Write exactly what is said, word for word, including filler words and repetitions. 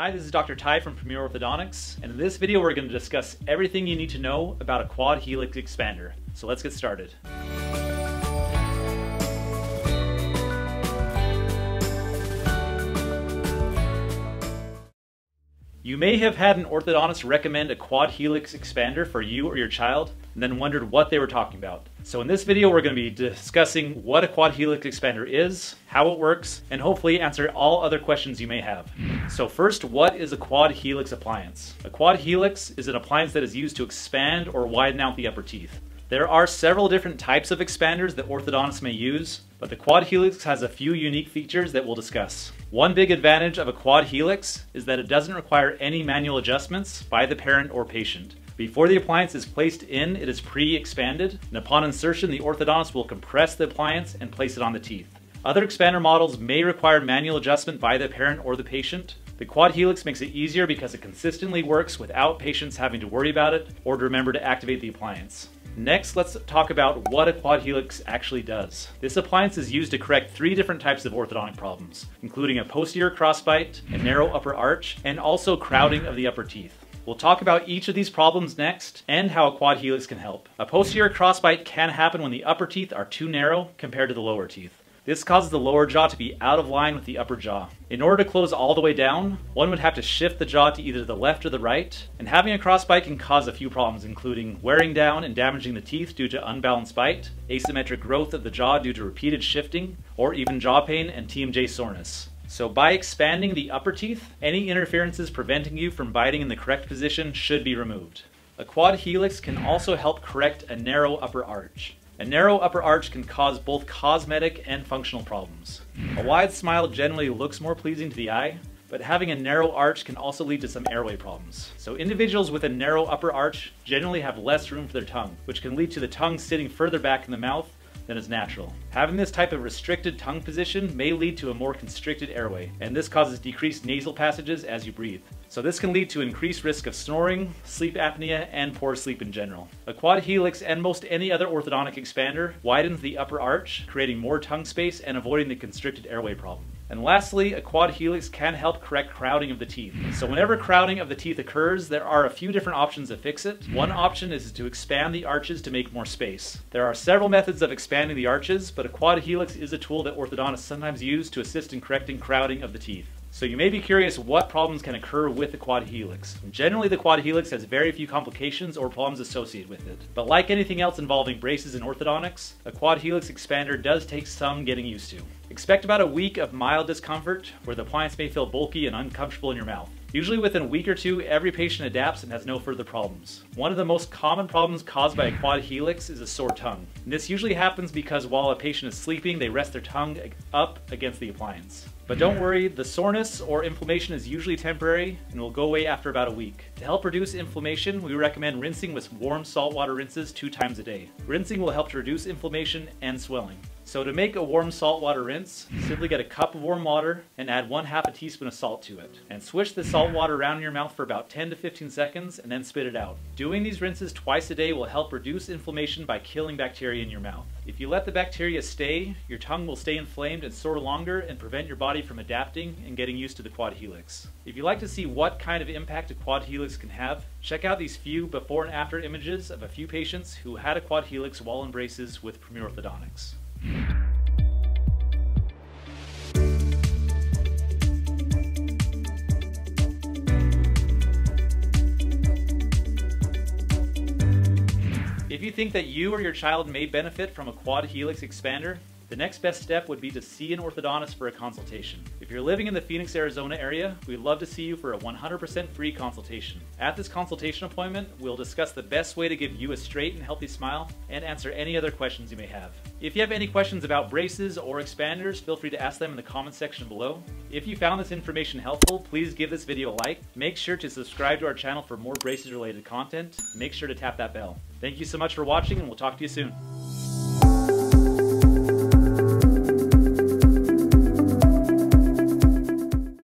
Hi, this is Doctor Tai from Premier Orthodontics, and in this video we're going to discuss everything you need to know about a quad helix expander. So let's get started. You may have had an orthodontist recommend a quad helix expander for you or your child, and then wondered what they were talking about. So in this video, we're going to be discussing what a quad helix expander is, how it works, and hopefully answer all other questions you may have. So first, what is a quad helix appliance? A quad helix is an appliance that is used to expand or widen out the upper teeth. There are several different types of expanders that orthodontists may use, but the quad helix has a few unique features that we'll discuss. One big advantage of a quad helix is that it doesn't require any manual adjustments by the parent or patient. Before the appliance is placed in, it is pre-expanded, and upon insertion, the orthodontist will compress the appliance and place it on the teeth. Other expander models may require manual adjustment by the parent or the patient. The quad helix makes it easier because it consistently works without patients having to worry about it or to remember to activate the appliance. Next, let's talk about what a quad helix actually does. This appliance is used to correct three different types of orthodontic problems, including a posterior crossbite, a narrow upper arch, and also crowding of the upper teeth. We'll talk about each of these problems next and how a quad helix can help. A posterior crossbite can happen when the upper teeth are too narrow compared to the lower teeth. This causes the lower jaw to be out of line with the upper jaw. In order to close all the way down, one would have to shift the jaw to either the left or the right, and having a crossbite can cause a few problems, including wearing down and damaging the teeth due to unbalanced bite, asymmetric growth of the jaw due to repeated shifting, or even jaw pain and T M J soreness. So by expanding the upper teeth, any interferences preventing you from biting in the correct position should be removed. A quad helix can also help correct a narrow upper arch. A narrow upper arch can cause both cosmetic and functional problems. A wide smile generally looks more pleasing to the eye, but having a narrow arch can also lead to some airway problems. So individuals with a narrow upper arch generally have less room for their tongue, which can lead to the tongue sitting further back in the mouth than is natural. Having this type of restricted tongue position may lead to a more constricted airway, and this causes decreased nasal passages as you breathe. So this can lead to increased risk of snoring, sleep apnea, and poor sleep in general. A quad helix and most any other orthodontic expander widens the upper arch, creating more tongue space and avoiding the constricted airway problem. And lastly, a quad helix can help correct crowding of the teeth. So whenever crowding of the teeth occurs, there are a few different options to fix it. One option is to expand the arches to make more space. There are several methods of expanding the arches, but a quad helix is a tool that orthodontists sometimes use to assist in correcting crowding of the teeth. So you may be curious what problems can occur with the quad helix. Generally, the quad helix has very few complications or problems associated with it. But like anything else involving braces and orthodontics, a quad helix expander does take some getting used to. Expect about a week of mild discomfort where the appliance may feel bulky and uncomfortable in your mouth. Usually within a week or two, every patient adapts and has no further problems. One of the most common problems caused by a quad helix is a sore tongue. And this usually happens because while a patient is sleeping, they rest their tongue up against the appliance. But don't worry, the soreness or inflammation is usually temporary and will go away after about a week. To help reduce inflammation, we recommend rinsing with warm saltwater rinses two times a day. Rinsing will help to reduce inflammation and swelling. So to make a warm saltwater rinse, simply get a cup of warm water and add one half a teaspoon of salt to it. And swish the salt water around in your mouth for about ten to fifteen seconds and then spit it out. Doing these rinses twice a day will help reduce inflammation by killing bacteria in your mouth. If you let the bacteria stay, your tongue will stay inflamed and sore longer and prevent your body from adapting and getting used to the quad helix. If you'd like to see what kind of impact a quad helix can have, check out these few before and after images of a few patients who had a quad helix while in braces with Premier Orthodontics. If you think that you or your child may benefit from a quad helix expander, the next best step would be to see an orthodontist for a consultation. If you're living in the Phoenix, Arizona area, we'd love to see you for a one hundred percent free consultation. At this consultation appointment, we'll discuss the best way to give you a straight and healthy smile and answer any other questions you may have. If you have any questions about braces or expanders, feel free to ask them in the comments section below. If you found this information helpful, please give this video a like. Make sure to subscribe to our channel for more braces related content. Make sure to tap that bell. Thank you so much for watching, and we'll talk to you soon.